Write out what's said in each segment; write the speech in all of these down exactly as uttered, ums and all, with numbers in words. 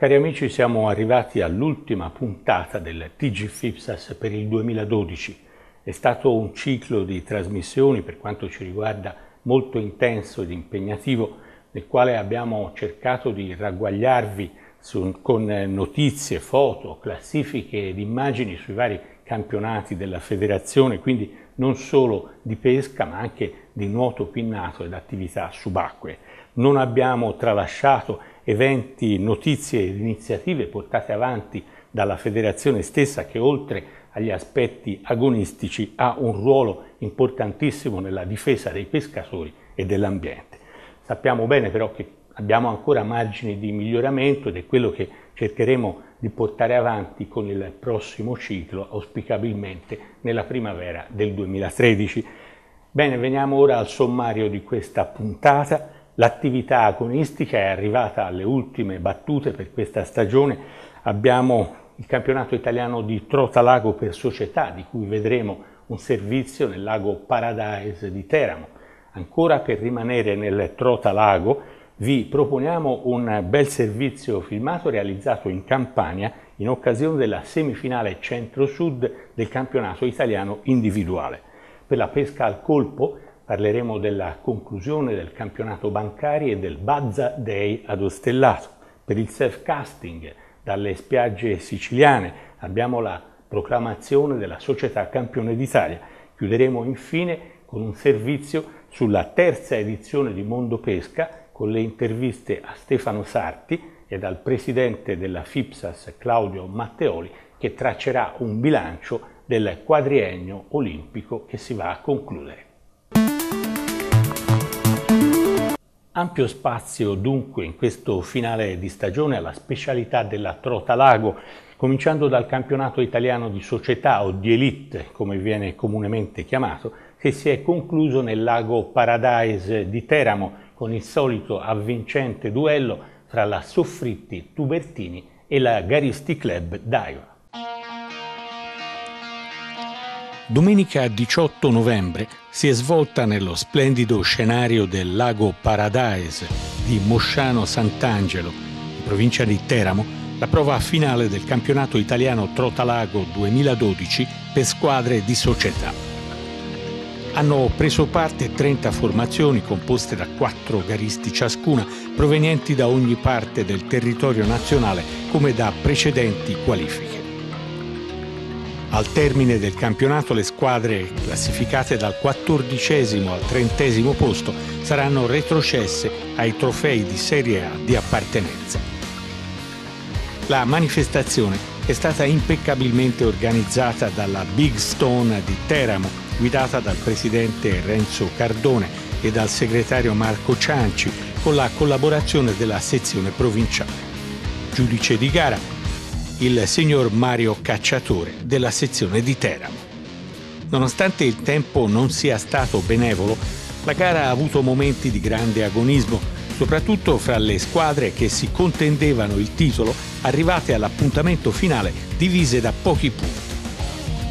Cari amici, siamo arrivati all'ultima puntata del T G FIPSAS per il duemiladodici. È stato un ciclo di trasmissioni, per quanto ci riguarda, molto intenso ed impegnativo, nel quale abbiamo cercato di ragguagliarvi su, con notizie, foto, classifiche ed immagini sui vari campionati della federazione, quindi non solo di pesca ma anche di nuoto pinnato ed attività subacquee. Non abbiamo tralasciato eventi, notizie ed iniziative portate avanti dalla federazione stessa, che oltre agli aspetti agonistici ha un ruolo importantissimo nella difesa dei pescatori e dell'ambiente. Sappiamo bene però che abbiamo ancora margini di miglioramento ed è quello che cercheremo di portare avanti con il prossimo ciclo, auspicabilmente nella primavera del duemilatredici. Bene, veniamo ora al sommario di questa puntata. L'attività agonistica è arrivata alle ultime battute per questa stagione. Abbiamo il campionato italiano di trota lago per società, di cui vedremo un servizio nel Lago Paradise di Teramo. Ancora per rimanere nel trota lago, vi proponiamo un bel servizio filmato realizzato in Campania in occasione della semifinale centro-sud del campionato italiano individuale. Per la pesca al colpo parleremo della conclusione del campionato Bancari e del Bazza Day ad Ostellato. Per il self-casting dalle spiagge siciliane abbiamo la proclamazione della società campione d'Italia. Chiuderemo infine con un servizio sulla terza edizione di Mondo Pesca con le interviste a Stefano Sarti e al presidente della FIPSAS Claudio Matteoli, che traccerà un bilancio del quadriennio olimpico che si va a concludere. Ampio spazio dunque in questo finale di stagione alla specialità della trota lago, cominciando dal campionato italiano di società o di elite, come viene comunemente chiamato, che si è concluso nel Lago Paradise di Teramo con il solito avvincente duello tra la Soffritti Tubertini e la Garisti Club Daiwa. Domenica diciotto novembre si è svolta nello splendido scenario del Lago Paradise di Mosciano Sant'Angelo, in provincia di Teramo, la prova finale del campionato italiano Trotalago duemiladodici per squadre di società. Hanno preso parte trenta formazioni composte da quattro garisti ciascuna, provenienti da ogni parte del territorio nazionale come da precedenti qualifiche. Al termine del campionato le squadre classificate dal quattordicesimo al trentesimo posto saranno retrocesse ai trofei di Serie A di appartenenza. La manifestazione è stata impeccabilmente organizzata dalla Big Stone di Teramo, guidata dal presidente Renzo Cardone e dal segretario Marco Cianci, con la collaborazione della sezione provinciale. Giudice di gara il signor Mario Cacciatore della sezione di Teramo. Nonostante il tempo non sia stato benevolo, la gara ha avuto momenti di grande agonismo, soprattutto fra le squadre che si contendevano il titolo, arrivate all'appuntamento finale divise da pochi punti.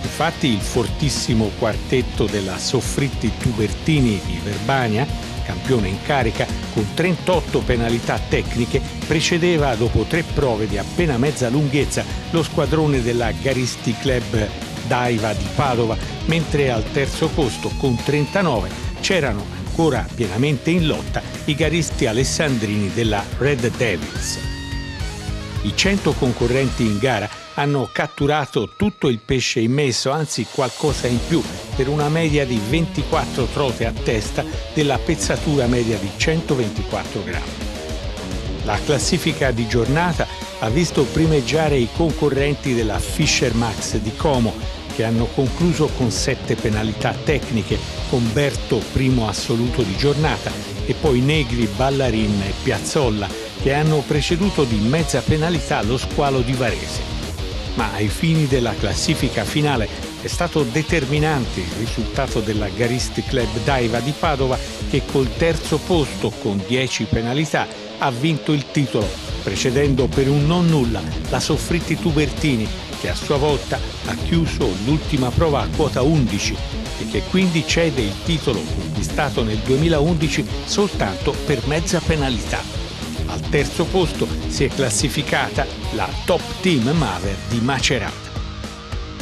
Infatti il fortissimo quartetto della Soffritti Tubertini di Verbania, campione in carica, con trentotto penalità tecniche, precedeva dopo tre prove di appena mezza lunghezza lo squadrone della Garisti Club Daiwa di Padova, mentre al terzo posto, con trentanove, c'erano ancora pienamente in lotta i garisti alessandrini della Red Devils. I cento concorrenti in gara hanno catturato tutto il pesce immesso, anzi qualcosa in più, per una media di ventiquattro trote a testa della pezzatura media di centoventiquattro grammi. La classifica di giornata ha visto primeggiare i concorrenti della Fisher Max di Como, che hanno concluso con sette penalità tecniche, Comberto primo assoluto di giornata, e poi Negri, Ballarin e Piazzolla, che hanno preceduto di mezza penalità lo squalo di Varese. Ma ai fini della classifica finale è stato determinante il risultato della Garisti Club Daiwa di Padova, che col terzo posto con dieci penalità ha vinto il titolo, precedendo per un non nulla la Soffritti Tubertini, che a sua volta ha chiuso l'ultima prova a quota undici e che quindi cede il titolo conquistato nel duemilaundici soltanto per mezza penalità. Al terzo posto si è classificata la Top Team Maver di Macerata.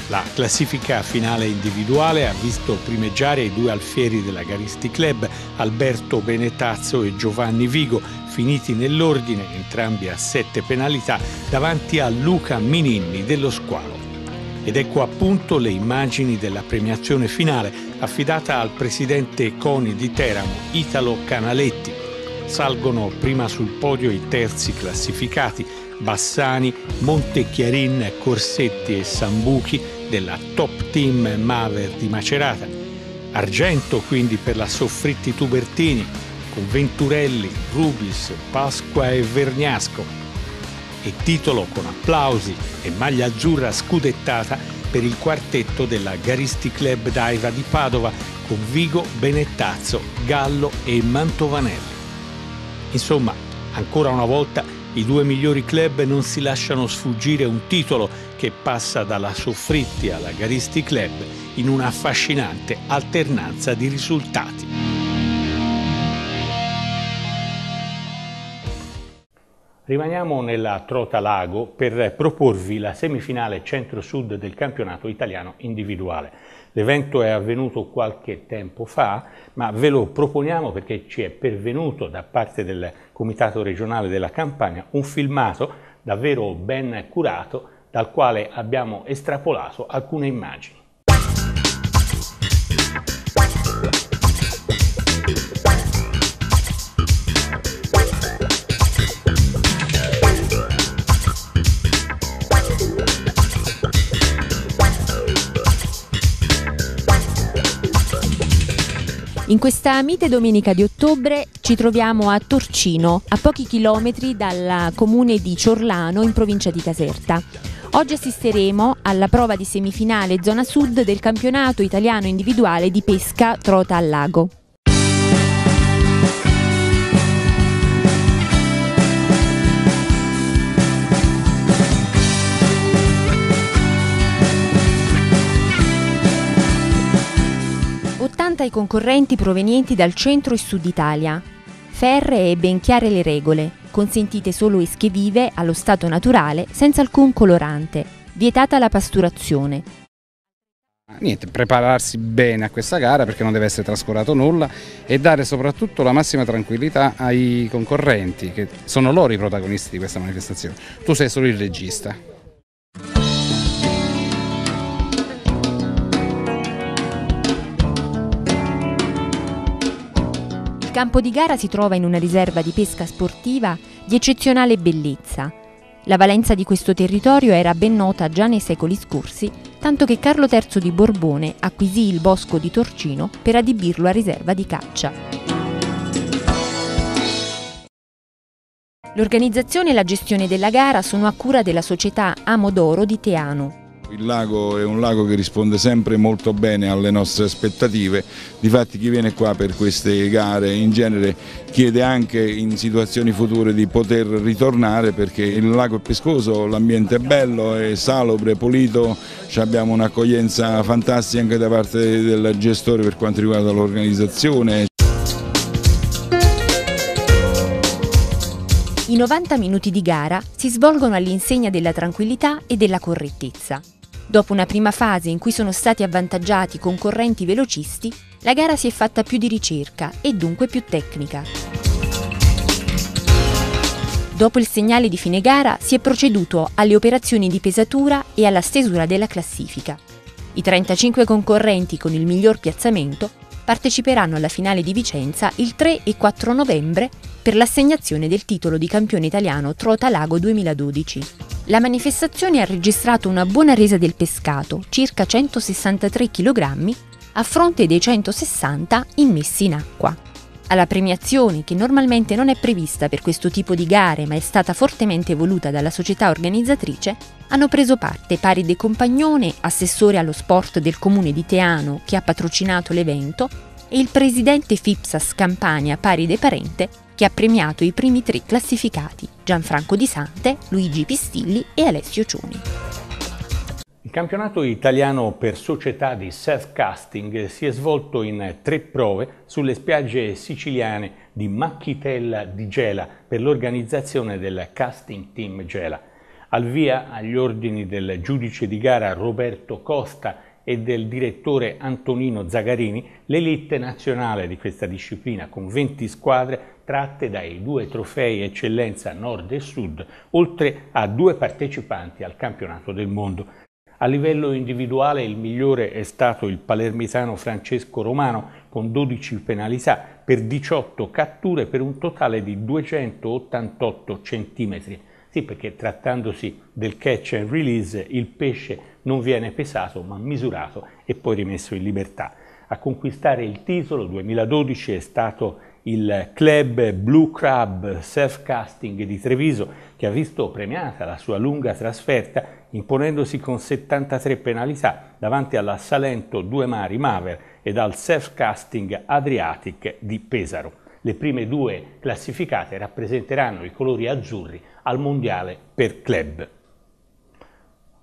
La classifica finale individuale ha visto primeggiare i due alfieri della Garisti Club, Alberto Benetazzo e Giovanni Vigo, finiti nell'ordine, entrambi a sette penalità, davanti a Luca Mininni dello Squalo. Ed ecco appunto le immagini della premiazione finale, affidata al presidente CONI di Teramo, Italo Canaletti. Salgono prima sul podio i terzi classificati, Bassani, Montechiarin, Corsetti e Sambuchi della Top Team Maver di Macerata. Argento quindi per la Soffritti Tubertini, con Venturelli, Rubis, Pasqua e Vergnasco. E titolo con applausi e maglia azzurra scudettata per il quartetto della Garisti Club Daiwa di Padova, con Vigo, Benetazzo, Gallo e Mantovanelli. Insomma, ancora una volta i due migliori club non si lasciano sfuggire un titolo che passa dalla Soffritti alla Garisti Club in una affascinante alternanza di risultati. Rimaniamo nella Trota Lago per proporvi la semifinale centro-sud del campionato italiano individuale. L'evento è avvenuto qualche tempo fa, ma ve lo proponiamo perché ci è pervenuto da parte del Comitato Regionale della Campania un filmato davvero ben curato, dal quale abbiamo estrapolato alcune immagini. In questa mite domenica di ottobre ci troviamo a Torcino, a pochi chilometri dal comune di Ciorlano in provincia di Caserta. Oggi assisteremo alla prova di semifinale zona sud del campionato italiano individuale di pesca trota al lago. I concorrenti provenienti dal centro e sud Italia. Ferre e ben chiare le regole, consentite solo esche vive allo stato naturale senza alcun colorante, vietata la pasturazione. Niente, prepararsi bene a questa gara perché non deve essere trascurato nulla e dare soprattutto la massima tranquillità ai concorrenti, che sono loro i protagonisti di questa manifestazione. Tu sei solo il regista. Il campo di gara si trova in una riserva di pesca sportiva di eccezionale bellezza. La valenza di questo territorio era ben nota già nei secoli scorsi, tanto che Carlo terzo di Borbone acquisì il bosco di Torcino per adibirlo a riserva di caccia. L'organizzazione e la gestione della gara sono a cura della società Amodoro di Teano. Il lago è un lago che risponde sempre molto bene alle nostre aspettative, difatti chi viene qua per queste gare in genere chiede anche in situazioni future di poter ritornare perché il lago è pescoso, l'ambiente è bello, è salubre, pulito, abbiamo un'accoglienza fantastica anche da parte del gestore per quanto riguarda l'organizzazione. I novanta minuti di gara si svolgono all'insegna della tranquillità e della correttezza. Dopo una prima fase in cui sono stati avvantaggiati concorrenti velocisti, la gara si è fatta più di ricerca e dunque più tecnica. Dopo il segnale di fine gara si è proceduto alle operazioni di pesatura e alla stesura della classifica. I trentacinque concorrenti con il miglior piazzamento parteciperanno alla finale di Vicenza il tre e quattro novembre per l'assegnazione del titolo di campione italiano Trota Lago duemiladodici. La manifestazione ha registrato una buona resa del pescato, circa centosessantatré chilogrammi, a fronte dei centosessanta immessi in acqua. Alla premiazione, che normalmente non è prevista per questo tipo di gare ma è stata fortemente voluta dalla società organizzatrice, hanno preso parte Paride Compagnone, assessore allo sport del comune di Teano che ha patrocinato l'evento, e il presidente FIPSAS Campania Paride Parente, che ha premiato i primi tre classificati, Gianfranco Di Sante, Luigi Pistilli e Alessio Cioni. Il campionato italiano per società di surf casting si è svolto in tre prove sulle spiagge siciliane di Macchitella di Gela per l'organizzazione del casting team Gela. Al via agli ordini del giudice di gara Roberto Costa e del direttore Antonino Zagarini, l'elite nazionale di questa disciplina con venti squadre tratte dai due trofei eccellenza nord e sud, oltre a due partecipanti al campionato del mondo. A livello individuale il migliore è stato il palermitano Francesco Romano con dodici penalità per diciotto catture per un totale di duecentottantotto centimetri. Sì, perché trattandosi del catch and release il pesce non viene pesato ma misurato e poi rimesso in libertà. A conquistare il titolo duemiladodici è stato il club Blue Crab Surf Casting di Treviso, che ha visto premiata la sua lunga trasferta imponendosi con settantatré penalità davanti alla Salento Due Mari Maver ed al Surf Casting Adriatic di Pesaro. Le prime due classificate rappresenteranno i colori azzurri al mondiale per club.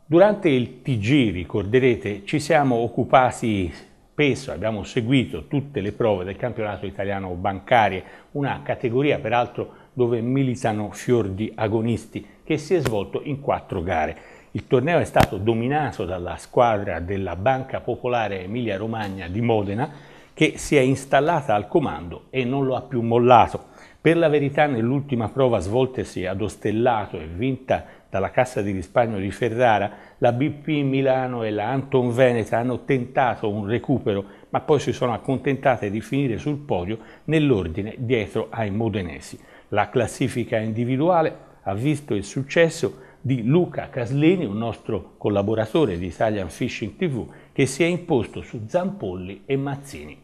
Durante il T G, ricorderete, ci siamo occupati spesso, abbiamo seguito tutte le prove del campionato italiano bancarie, una categoria peraltro dove militano fior di agonisti, che si è svolto in quattro gare. Il torneo è stato dominato dalla squadra della Banca Popolare Emilia Romagna di Modena, che si è installata al comando e non lo ha più mollato. Per la verità, nell'ultima prova svoltasi ad Ostellato e vinta dalla Cassa di Risparmio di Ferrara, la B P Milano e la Anton Veneta hanno tentato un recupero, ma poi si sono accontentate di finire sul podio nell'ordine dietro ai modenesi. La classifica individuale ha visto il successo di Luca Caslini, un nostro collaboratore di Italian Fishing tivù, che si è imposto su Zampolli e Mazzini.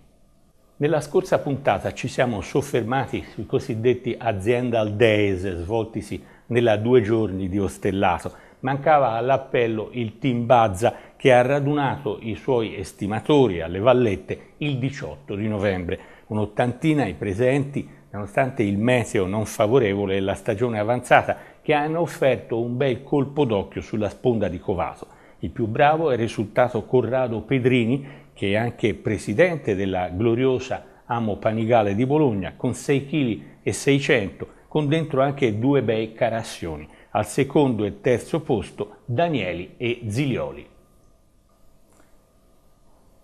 Nella scorsa puntata ci siamo soffermati sui cosiddetti Aziendal Days svoltisi nella due giorni di Ostellato. Mancava all'appello il team Bazza, che ha radunato i suoi estimatori alle Vallette il diciotto di novembre. Un'ottantina i presenti, nonostante il meteo non favorevole e la stagione avanzata, che hanno offerto un bel colpo d'occhio sulla sponda di Covato. Il più bravo è risultato Corrado Pedrini, che è anche presidente della gloriosa Amo Panigale di Bologna, con sei virgola sei chili, con dentro anche due bei carassioni. Al secondo e terzo posto Danieli e Zilioli.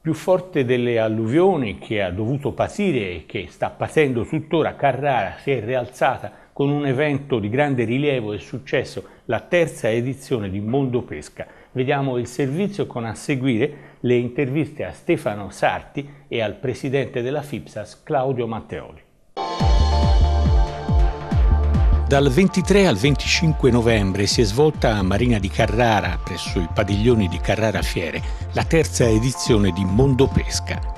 Più forte delle alluvioni che ha dovuto patire e che sta patendo tuttora, Carrara si è rialzata con un evento di grande rilievo e successo, la terza edizione di Mondo Pesca. Vediamo il servizio con a seguire le interviste a Stefano Sarti e al presidente della FIPSAS Claudio Matteoli. Dal ventitré al venticinque novembre si è svolta a Marina di Carrara, presso i padiglioni di Carrara Fiere, la terza edizione di Mondo Pesca.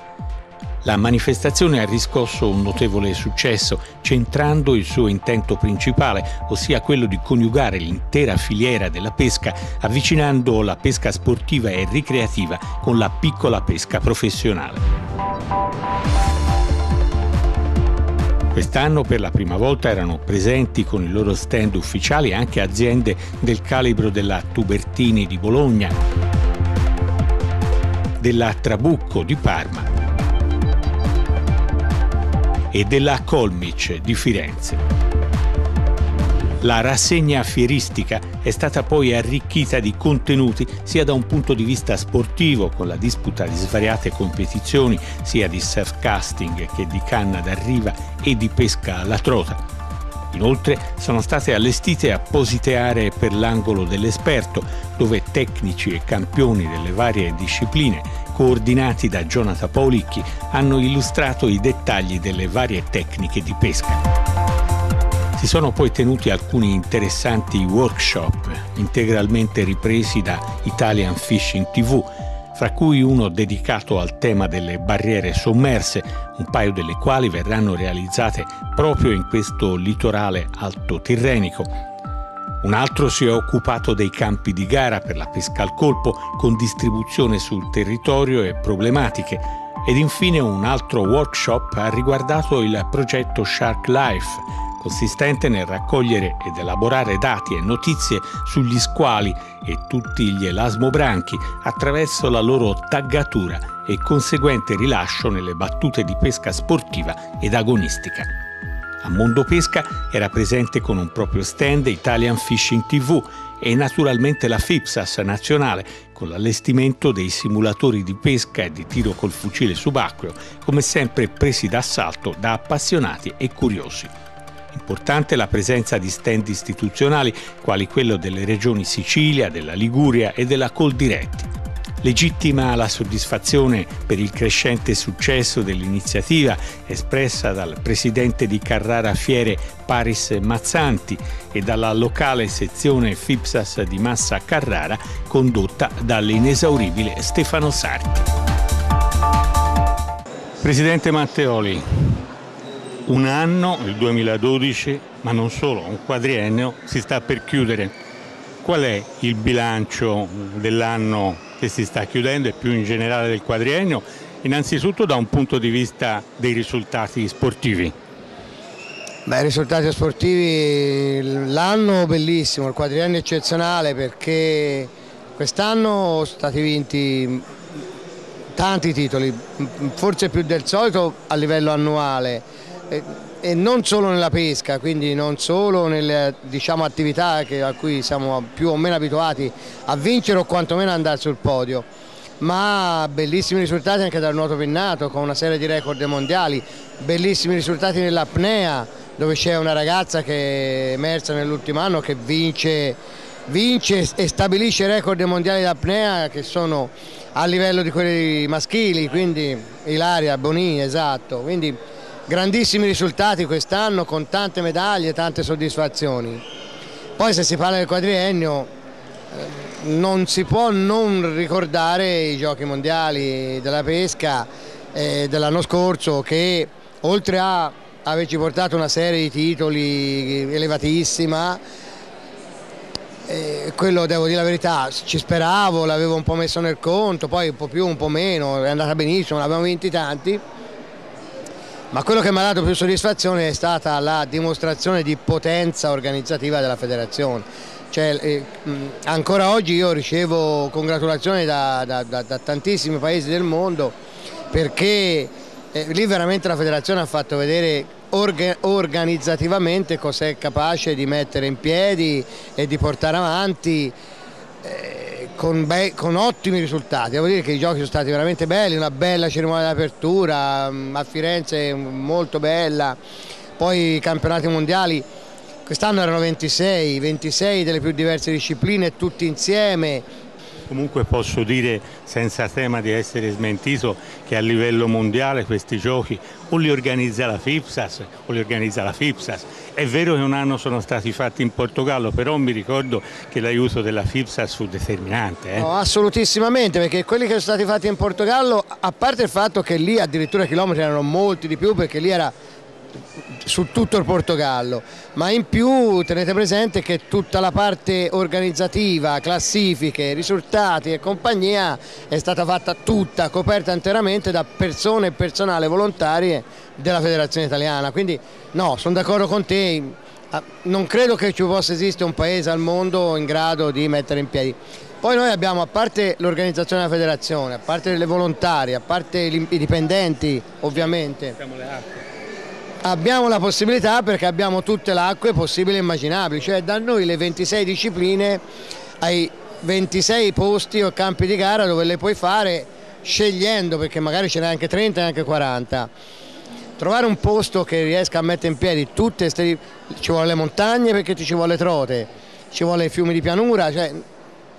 La manifestazione ha riscosso un notevole successo, centrando il suo intento principale, ossia quello di coniugare l'intera filiera della pesca, avvicinando la pesca sportiva e ricreativa con la piccola pesca professionale. Quest'anno per la prima volta erano presenti con i loro stand ufficiali anche aziende del calibro della Tubertini di Bologna, della Trabucco di Parma e della Colmic di Firenze. La rassegna fieristica è stata poi arricchita di contenuti sia da un punto di vista sportivo, con la disputa di svariate competizioni, sia di surfcasting che di canna da riva e di pesca alla trota. Inoltre sono state allestite apposite aree per l'angolo dell'esperto, dove tecnici e campioni delle varie discipline, coordinati da Jonathan Paulicchi, hanno illustrato i dettagli delle varie tecniche di pesca. Si sono poi tenuti alcuni interessanti workshop, integralmente ripresi da Italian Fishing tivù, fra cui uno dedicato al tema delle barriere sommerse, un paio delle quali verranno realizzate proprio in questo litorale altotirrenico. Un altro si è occupato dei campi di gara per la pesca al colpo, con distribuzione sul territorio e problematiche. Ed infine un altro workshop ha riguardato il progetto Shark Life, consistente nel raccogliere ed elaborare dati e notizie sugli squali e tutti gli elasmobranchi attraverso la loro taggatura e conseguente rilascio nelle battute di pesca sportiva ed agonistica. A Mondopesca era presente con un proprio stand Italian Fishing tivù e naturalmente la FIPSAS nazionale, con l'allestimento dei simulatori di pesca e di tiro col fucile subacqueo, come sempre presi d'assalto da appassionati e curiosi. Importante la presenza di stand istituzionali quali quello delle regioni Sicilia, della Liguria e della Coldiretti. Legittima la soddisfazione per il crescente successo dell'iniziativa espressa dal presidente di Carrara Fiere Paris Mazzanti e dalla locale sezione FIPSAS di Massa Carrara condotta dall'inesauribile Stefano Sarti. Presidente Matteoli, un anno, il duemiladodici, ma non solo, un quadriennio si sta per chiudere. Qual è il bilancio dell'anno che si sta chiudendo e più in generale del quadriennio, innanzitutto da un punto di vista dei risultati sportivi? Beh, i risultati sportivi, l'anno bellissimo, il quadriennio eccezionale, perché quest'anno sono stati vinti tanti titoli, forse più del solito a livello annuale e non solo nella pesca, quindi non solo nelle, diciamo, attività che, a cui siamo più o meno abituati a vincere o quantomeno andare sul podio, ma bellissimi risultati anche dal nuoto pennato con una serie di record mondiali, bellissimi risultati nell'apnea dove c'è una ragazza che è emersa nell'ultimo anno che vince, vince e stabilisce record mondiali d'apnea che sono a livello di quelli maschili, quindi Ilaria Bonini, esatto, quindi grandissimi risultati quest'anno con tante medaglie e tante soddisfazioni. Poi se si parla del quadriennio non si può non ricordare i giochi mondiali della pesca eh, dell'anno scorso, che oltre a averci portato una serie di titoli elevatissima, eh, quello devo dire la verità, ci speravo, l'avevo un po' messo nel conto, poi un po' più, un po' meno, è andata benissimo, ne abbiamo vinti tanti. Ma quello che mi ha dato più soddisfazione è stata la dimostrazione di potenza organizzativa della federazione. Cioè, eh, ancora oggi io ricevo congratulazioni da, da, da, da tantissimi paesi del mondo, perché eh, lì veramente la federazione ha fatto vedere orga, organizzativamente cos'è capace di mettere in piedi e di portare avanti eh, con, bei, con ottimi risultati. Devo dire che i giochi sono stati veramente belli, una bella cerimonia d'apertura a Firenze, molto bella, poi i campionati mondiali, quest'anno erano ventisei, ventisei delle più diverse discipline, tutti insieme. Comunque posso dire senza tema di essere smentito che a livello mondiale questi giochi o li organizza la FIPSAS o li organizza la FIPSAS. È vero che un anno sono stati fatti in Portogallo, però mi ricordo che l'aiuto della FIPSAS fu determinante. Eh? No, assolutissimamente, perché quelli che sono stati fatti in Portogallo, a parte il fatto che lì addirittura i chilometri erano molti di più, perché lì era su tutto il Portogallo, ma in più tenete presente che tutta la parte organizzativa, classifiche, risultati e compagnia è stata fatta tutta, coperta interamente da persone e personale volontarie della Federazione Italiana, quindi no, sono d'accordo con te, non credo che ci possa esistere un paese al mondo in grado di mettere in piedi. Poi noi abbiamo, a parte l'organizzazione della federazione, a parte le volontarie, a parte i dipendenti ovviamente, abbiamo la possibilità, perché abbiamo tutte le acque possibili e immaginabili, cioè da noi le ventisei discipline ai ventisei posti o campi di gara dove le puoi fare scegliendo, perché magari ce n'è anche trenta e anche quaranta. Trovare un posto che riesca a mettere in piedi tutte, ci vuole le montagne perché ci vuole trote, ci vuole i fiumi di pianura, cioè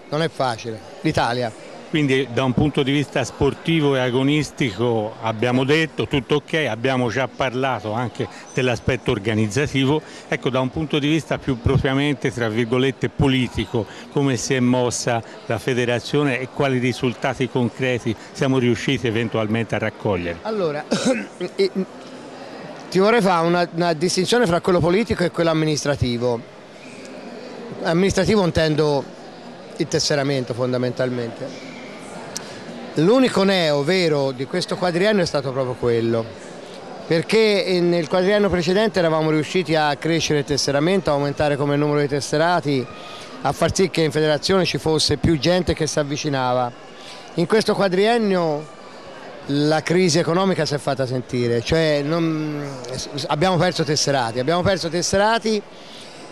non è facile l'Italia. Quindi da un punto di vista sportivo e agonistico abbiamo detto tutto ok, abbiamo già parlato anche dell'aspetto organizzativo, ecco da un punto di vista più propriamente tra virgolette politico, come si è mossa la federazione e quali risultati concreti siamo riusciti eventualmente a raccogliere? Allora, ti vorrei fare una, una distinzione fra quello politico e quello amministrativo. Amministrativo intendo il tesseramento fondamentalmente. L'unico neo vero di questo quadriennio è stato proprio quello, perché nel quadriennio precedente eravamo riusciti a crescere il tesseramento, a aumentare come numero di tesserati, a far sì che in federazione ci fosse più gente che si avvicinava. In questo quadriennio la crisi economica si è fatta sentire, cioè non, abbiamo perso tesserati, abbiamo perso tesserati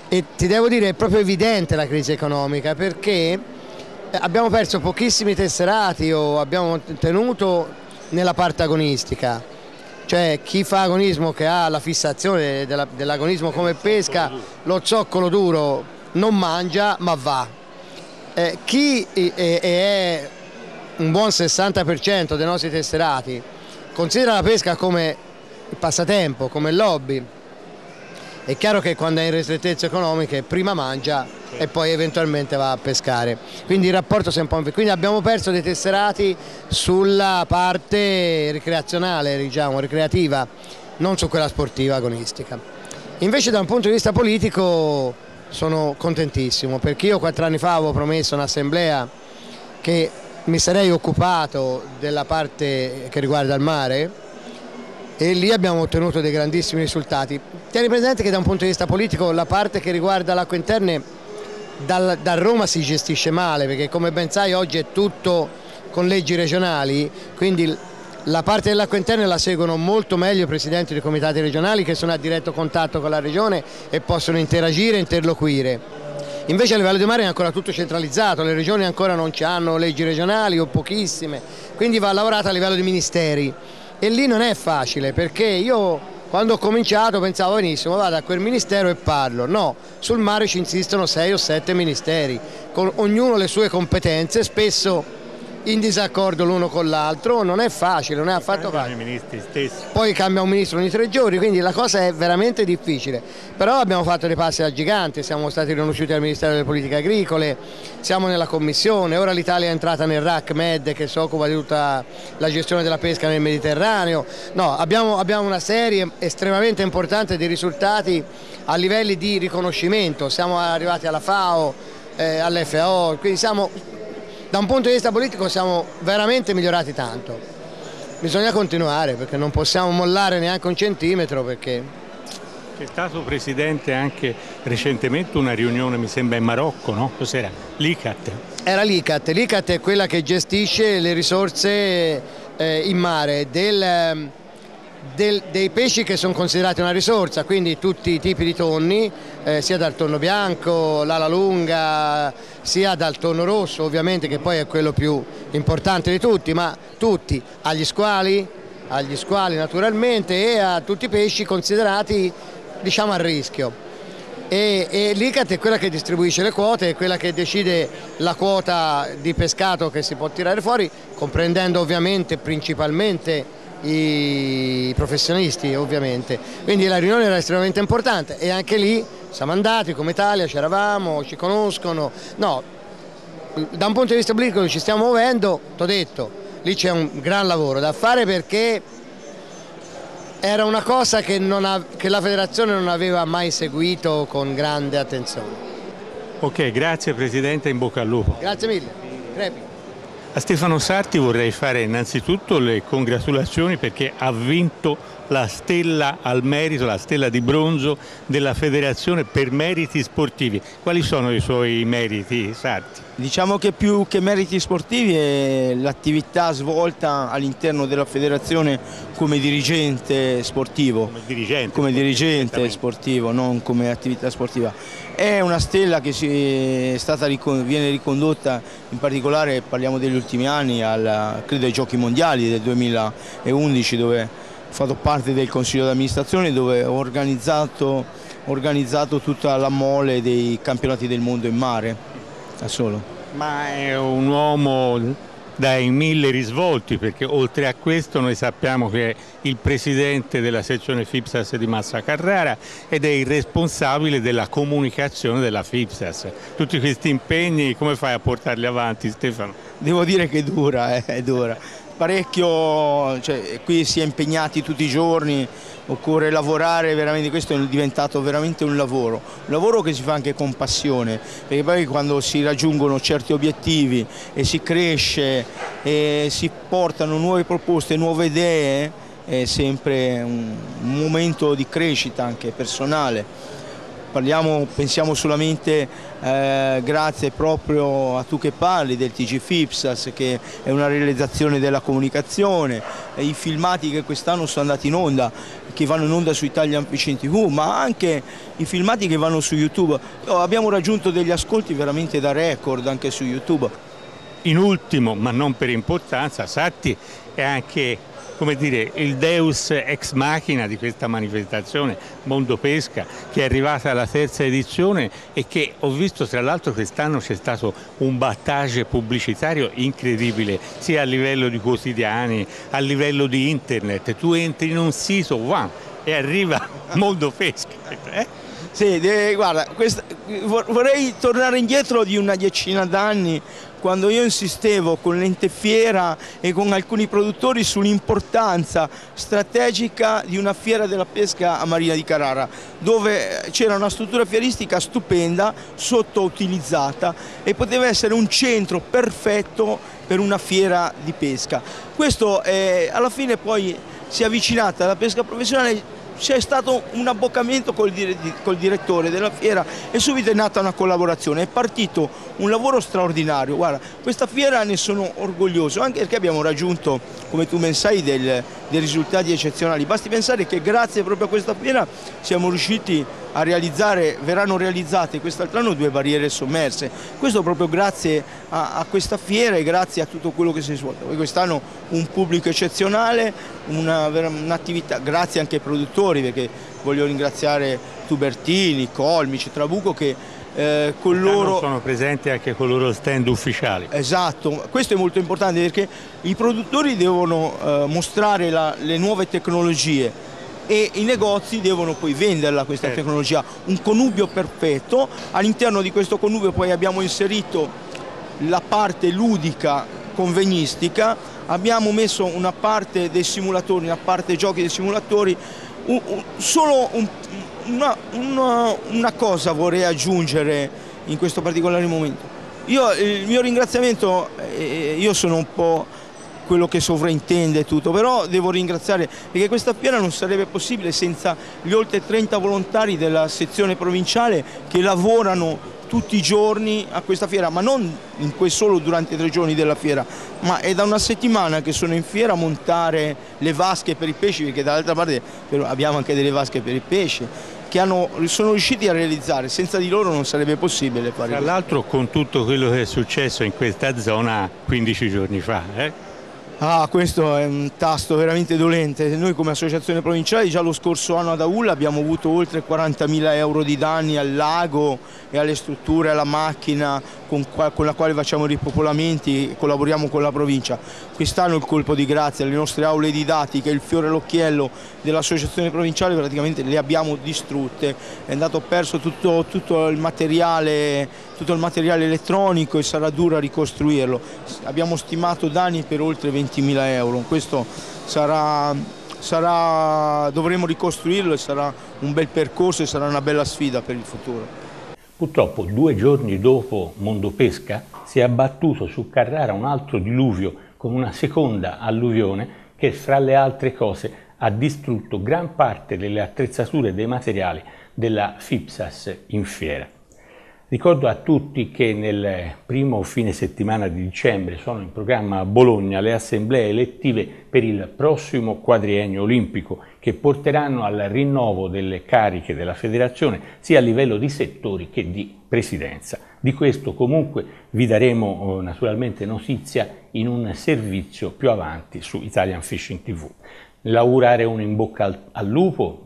e ti devo dire è proprio evidente la crisi economica, perché abbiamo perso pochissimi tesserati o abbiamo tenuto nella parte agonistica, cioè chi fa agonismo, che ha la fissazione dell'agonismo come pesca, lo zoccolo duro non mangia ma va. Eh, chi è, è, è un buon sessanta per cento dei nostri tesserati considera la pesca come passatempo, come lobby, è chiaro che quando è in ristrettezze economiche prima mangia e poi eventualmente va a pescare, quindi il rapporto si è un po'... quindi abbiamo perso dei tesserati sulla parte ricreazionale, diciamo, ricreativa, non su quella sportiva agonistica. Invece da un punto di vista politico sono contentissimo, perché io quattro anni fa avevo promesso un'assemblea che mi sarei occupato della parte che riguarda il mare e lì abbiamo ottenuto dei grandissimi risultati. Tieni presente che da un punto di vista politico la parte che riguarda l'acqua interna da, da Roma si gestisce male, perché come ben sai oggi è tutto con leggi regionali, quindi la parte dell'acqua interna la seguono molto meglio i presidenti dei comitati regionali, che sono a diretto contatto con la regione e possono interagire e interloquire. Invece a livello di mare è ancora tutto centralizzato, le regioni ancora non ci hanno leggi regionali o pochissime, quindi va lavorata a livello di ministeri e lì non è facile, perché io quando ho cominciato pensavo benissimo, vado a quel ministero e parlo. No, sul mare ci insistono sei o sette ministeri, con ognuno le sue competenze, spesso in disaccordo l'uno con l'altro, non è facile, non è affatto facile. Ministri stessi. Poi cambia un ministro ogni tre giorni, quindi la cosa è veramente difficile. Però abbiamo fatto dei passi da gigante, siamo stati riconosciuti dal Ministero delle Politiche Agricole, siamo nella Commissione, ora l'Italia è entrata nel R A C Med che si occupa di tutta la gestione della pesca nel Mediterraneo. No, abbiamo, abbiamo una serie estremamente importante di risultati a livelli di riconoscimento, siamo arrivati alla FAO, eh, all'F A O, quindi siamo... Da un punto di vista politico siamo veramente migliorati tanto, bisogna continuare perché non possiamo mollare neanche un centimetro. Perché... C'è stato, Presidente, anche recentemente una riunione, mi sembra, in Marocco, no? Cos'era? L'I C A T. Era l'I C A T, l'I C A T è quella che gestisce le risorse eh, in mare, del, del, dei pesci che sono considerati una risorsa, quindi tutti i tipi di tonni, eh, sia dal tonno bianco, l'ala lunga... sia dal tonno rosso ovviamente, che poi è quello più importante di tutti, ma tutti, agli squali, agli squali naturalmente e a tutti i pesci considerati, diciamo, a rischio. E, e l'I C A T è quella che distribuisce le quote, è quella che decide la quota di pescato che si può tirare fuori, comprendendo ovviamente principalmente i professionisti ovviamente. Quindi la riunione era estremamente importante e anche lì siamo andati come Italia, c'eravamo, ci conoscono. No, da un punto di vista politico ci stiamo muovendo, ti ho detto, lì c'è un gran lavoro da fare, perché era una cosa che, non ha, che la federazione non aveva mai seguito con grande attenzione. Ok, grazie Presidente, in bocca al lupo. Grazie mille. Crepi. A Stefano Sarti vorrei fare innanzitutto le congratulazioni perché ha vinto la stella al merito, la stella di bronzo della federazione per meriti sportivi. Quali sono i suoi meriti, Sarti? Diciamo che più che meriti sportivi è l'attività svolta all'interno della federazione come dirigente sportivo. Come dirigente, come dirigente sportivo, non come attività sportiva. È una stella che si è stata, viene ricondotta, in particolare parliamo degli ultimi anni, al, credo ai Giochi Mondiali del duemilaundici, dove ho fatto parte del Consiglio d'amministrazione, dove ho organizzato, organizzato tutta la mole dei campionati del mondo in mare. Da solo. Ma è un uomo dai mille risvolti, perché oltre a questo noi sappiamo che è il presidente della sezione FIPSAS di Massa Carrara ed è il responsabile della comunicazione della FIPSAS. Tutti questi impegni come fai a portarli avanti, Stefano? Devo dire che dura, eh, è dura. Parecchio, cioè, qui si è impegnati tutti i giorni, occorre lavorare veramente, questo è diventato veramente un lavoro, un lavoro che si fa anche con passione, perché poi quando si raggiungono certi obiettivi e si cresce e si portano nuove proposte, nuove idee, è sempre un momento di crescita anche personale. parliamo, pensiamo solamente eh, grazie proprio a tu che parli del T G FIPSAS, che è una realizzazione della comunicazione, e i filmati che quest'anno sono andati in onda, che vanno in onda su Italian Fishing tivù, ma anche i filmati che vanno su YouTube. Abbiamo raggiunto degli ascolti veramente da record anche su YouTube. In ultimo, ma non per importanza, Satti è anche, come dire, il deus ex machina di questa manifestazione Mondo Pesca, che è arrivata alla terza edizione e che ho visto tra l'altro quest'anno c'è stato un battage pubblicitario incredibile, sia a livello di quotidiani, a livello di internet. Tu entri in un sito wow, e arriva Mondo Pesca. Eh? Sì, eh, guarda, questa, vorrei tornare indietro di una diecina d'anni, quando io insistevo con l'Entefiera e con alcuni produttori sull'importanza strategica di una fiera della pesca a Marina di Carrara, dove c'era una struttura fieristica stupenda, sottoutilizzata, e poteva essere un centro perfetto per una fiera di pesca. Questo eh, alla fine poi si è avvicinata alla pesca professionale. C'è stato un abboccamento col, dire, col direttore della fiera e subito è nata una collaborazione, è partito un lavoro straordinario. Guarda, questa fiera ne sono orgoglioso, anche perché abbiamo raggiunto, come tu ben sai, del, dei risultati eccezionali. Basti pensare che grazie proprio a questa fiera siamo riusciti a realizzare, verranno realizzate quest'altro anno due barriere sommerse. Questo proprio grazie a, a questa fiera e grazie a tutto quello che si è svolto. Quest'anno un pubblico eccezionale, un'attività, grazie anche ai produttori, perché voglio ringraziare Tubertini, Colmici, Trabuco, che eh, con loro... sono presenti anche con loro stand ufficiali. Esatto, questo è molto importante perché i produttori devono eh, mostrare la, le nuove tecnologie, e i negozi devono poi venderla questa certo. tecnologia, un connubio perfetto. All'interno di questo connubio poi abbiamo inserito la parte ludica convegnistica, abbiamo messo una parte dei simulatori, una parte giochi dei simulatori. Un, un, solo un, una, una, una cosa vorrei aggiungere in questo particolare momento. Io, il mio ringraziamento, eh, io sono un po' quello che sovraintende tutto, però devo ringraziare perché questa fiera non sarebbe possibile senza gli oltre trenta volontari della sezione provinciale che lavorano tutti i giorni a questa fiera, ma non in que- solo durante i tre giorni della fiera, ma è da una settimana che sono in fiera a montare le vasche per i pesci, perché dall'altra parte abbiamo anche delle vasche per i pesci, che hanno, sono riusciti a realizzare, senza di loro non sarebbe possibile fare. Tra l'altro con tutto quello che è successo in questa zona quindici giorni fa. Eh? Ah, questo è un tasto veramente dolente. Noi come associazione provinciale già lo scorso anno ad Aulla abbiamo avuto oltre quarantamila euro di danni al lago e alle strutture, alla macchina con, con la quale facciamo ripopolamenti e collaboriamo con la provincia. Quest'anno il colpo di grazia, le nostre aule didattiche, il fiore all'occhiello dell'associazione provinciale praticamente le abbiamo distrutte, è andato perso tutto, tutto il materiale, tutto il materiale elettronico, e sarà dura ricostruirlo. Abbiamo stimato danni per oltre ventimila euro, questo sarà, sarà, dovremo ricostruirlo e sarà un bel percorso e sarà una bella sfida per il futuro. Purtroppo due giorni dopo Mondo Pesca si è abbattuto su Carrara un altro diluvio con una seconda alluvione che fra le altre cose ha distrutto gran parte delle attrezzature e dei materiali della FIPSAS in fiera. Ricordo a tutti che nel primo fine settimana di dicembre sono in programma a Bologna le assemblee elettive per il prossimo quadriennio olimpico, che porteranno al rinnovo delle cariche della federazione sia a livello di settori che di presidenza. Di questo comunque vi daremo naturalmente notizia in un servizio più avanti su Italian Fishing tivù. L'augurare un in bocca al, al lupo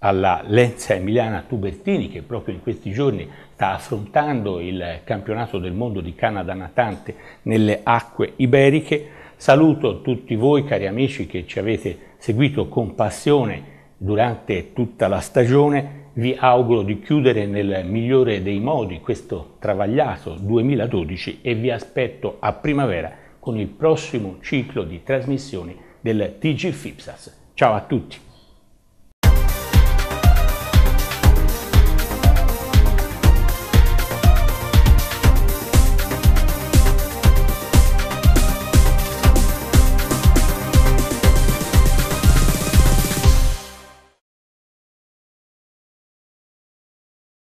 alla lenza emiliana Tubertini, che proprio in questi giorni sta affrontando il campionato del mondo di canna da natante nelle acque iberiche. Saluto tutti voi cari amici che ci avete seguito con passione durante tutta la stagione, vi auguro di chiudere nel migliore dei modi questo travagliato duemiladodici e vi aspetto a primavera con il prossimo ciclo di trasmissioni del T G FIPSAS. Ciao a tutti!